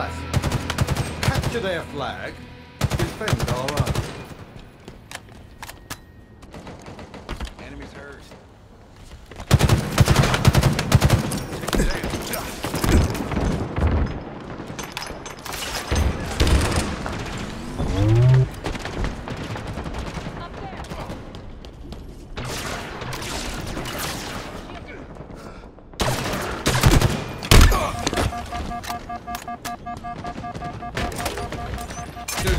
classic. Capture their flag, defend our own. Enemies hurt.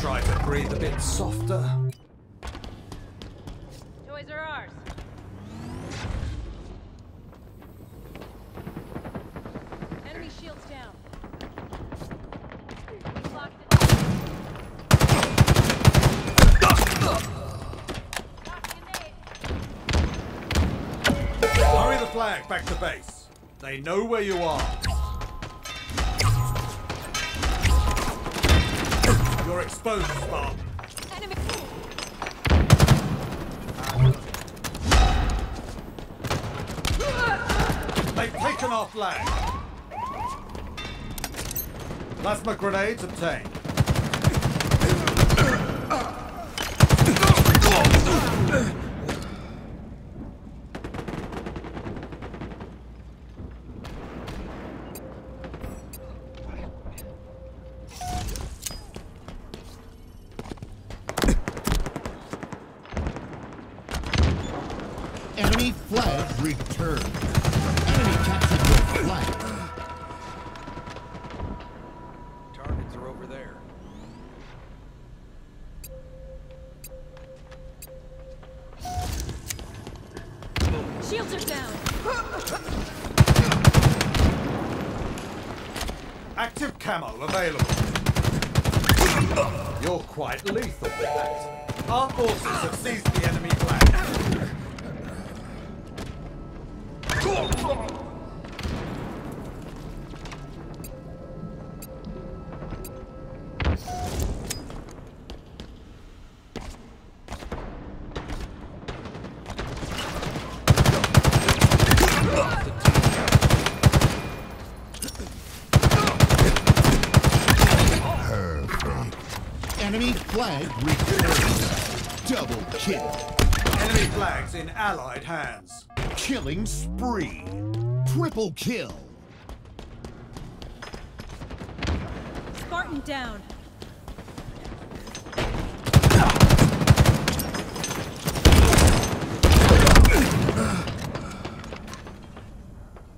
Try to breathe a bit softer. Toys are ours. Enemy shields down. We blocked it. Hurry the flag back to base. They know where you are. You're exposed, Spartan. Enemy. They've taken our flag. Plasma grenades obtained. Enemy flag returned. Enemy captured your flag. Targets are over there. Shields are down. Active camo available. You're quite lethal with that. Our forces have seized the enemy flag. Enemy flag returned. Double kill. Enemy flags in allied hands. Killing spree. Triple kill. Spartan down.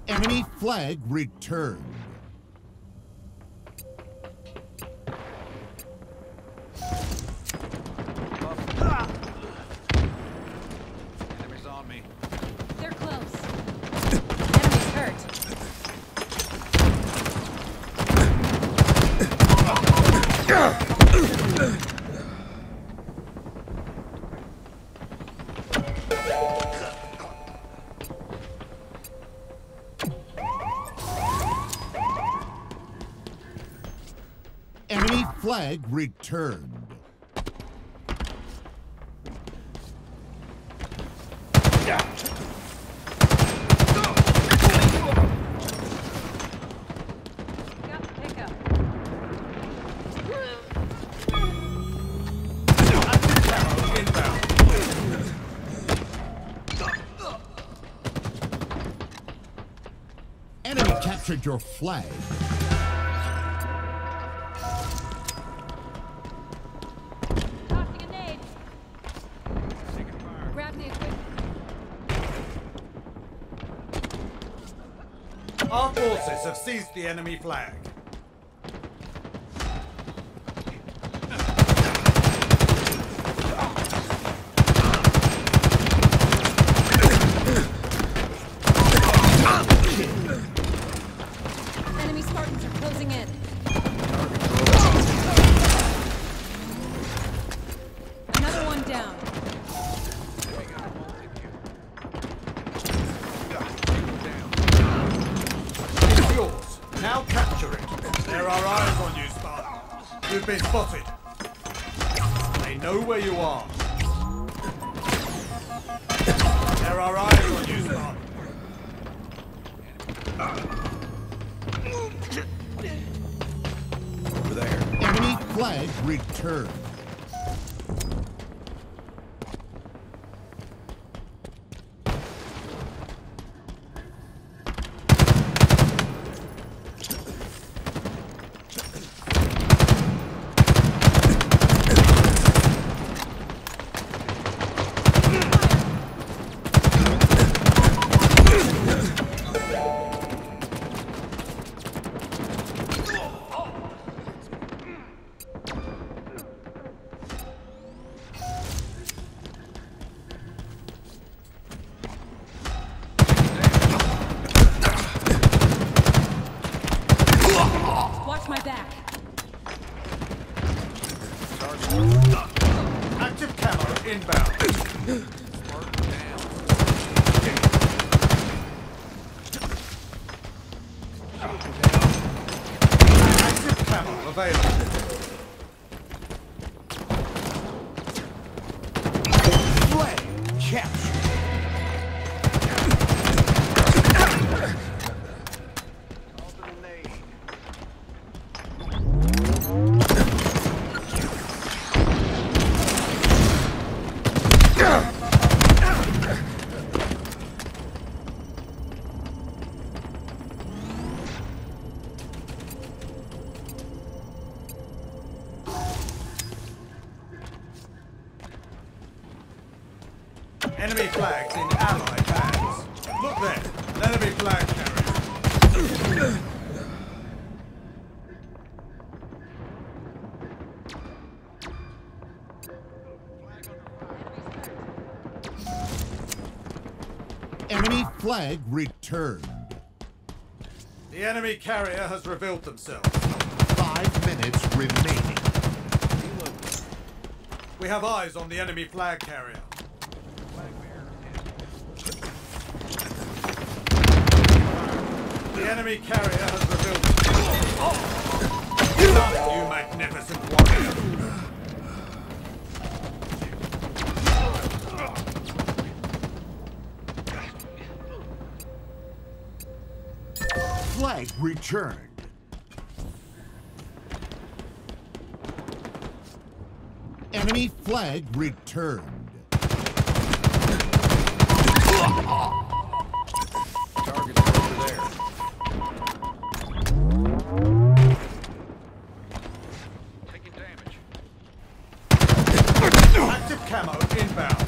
Enemy flag returned. Enemies on me. They're close. Enemies hurt. Enemy flag returned. Enemy captured your flag. Tossing a nade. Grab the equipment. Our forces have seized the enemy flag. Now capture it. There are eyes on you, Spartan. You've been spotted. They know where you are. There are eyes on you, Spartan. flag returned. Active camera inbound. Spartan down. Active camera available. Play capture. Enemy flags in allied hands. Look there, an enemy flag carrier. Enemy flag returned. The enemy carrier has revealed themselves. 5 minutes remaining. We have eyes on the enemy flag carrier. The enemy carrier has revealed. Done, you magnificent warrior. Flag returned. Enemy flag returned. Target's over there. Camo inbound.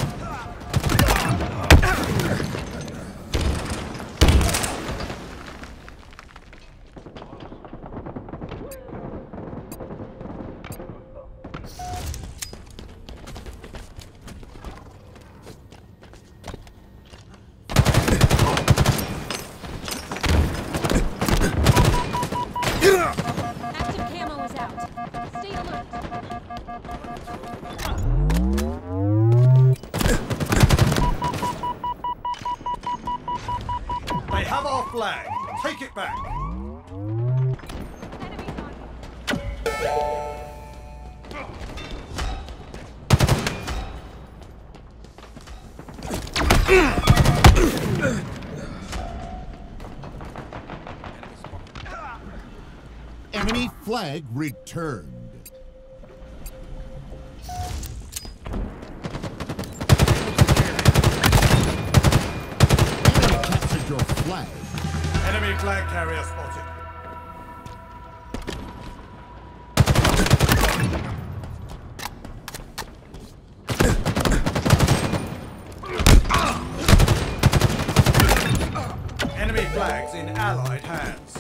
Active camo is out. Stay alert. They have our flag. Take it back. Enemy flag returned. Flag. Enemy flag carrier spotted. Enemy flags in allied hands.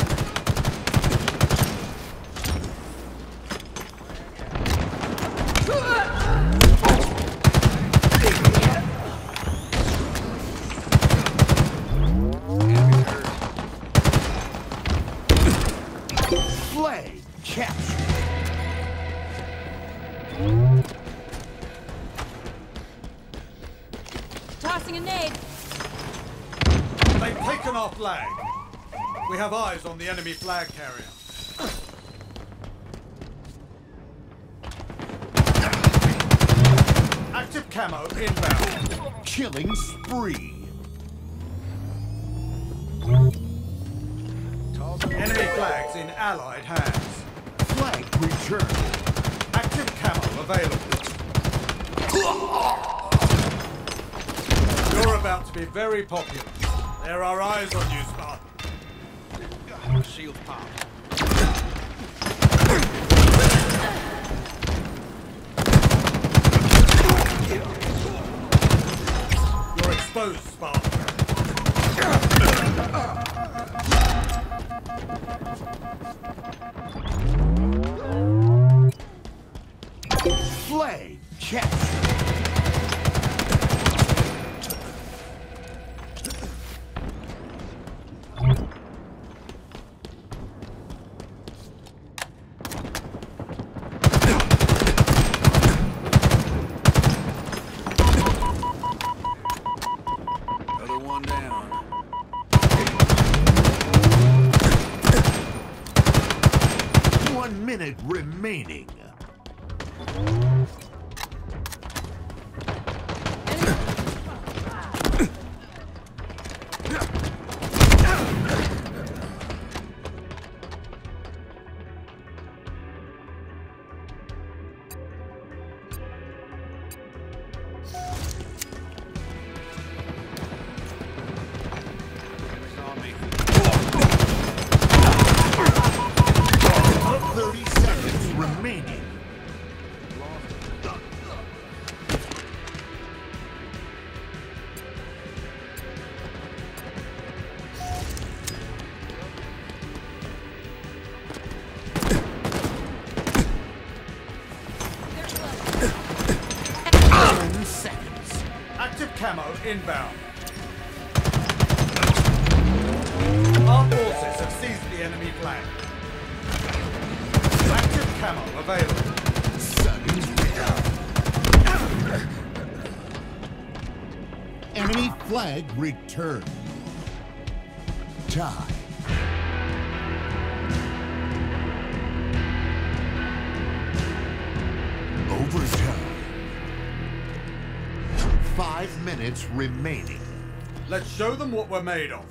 Play capture. Tossing a nade. They've taken our flag. We have eyes on the enemy flag carrier. Active camo inbound. Killing spree. Enemy flags in allied hands. Flag returned. available. You're about to be very popular. There are eyes on you, Spartan. Shield power. You're exposed, Spartan. Play chess. Remaining. Camo inbound. Our forces have seized the enemy flag. Active camo available. Enemy flag returned. Tie. Overtime. 5 minutes remaining. Let's show them what we're made of.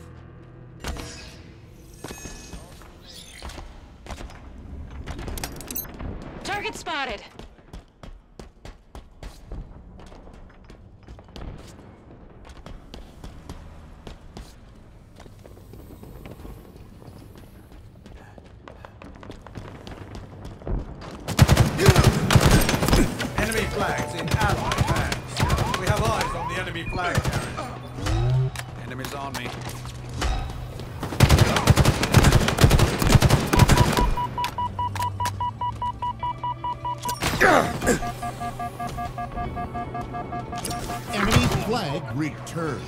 Target spotted. Enemy flags in allied hands. We have eyes on the enemy flag carrier. Enemies on me. Enemy flag returned.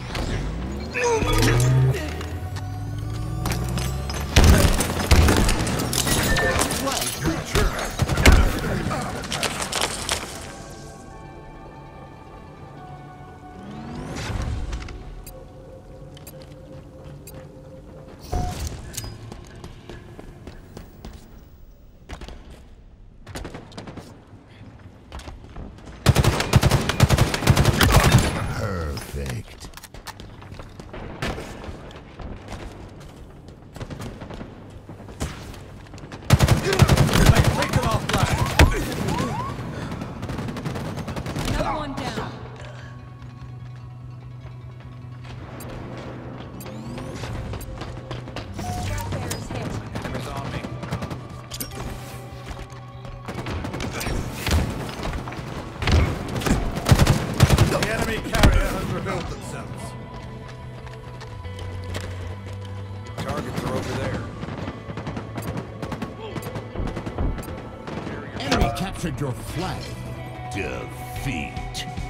Flag returned. Captured your flag. Defeat.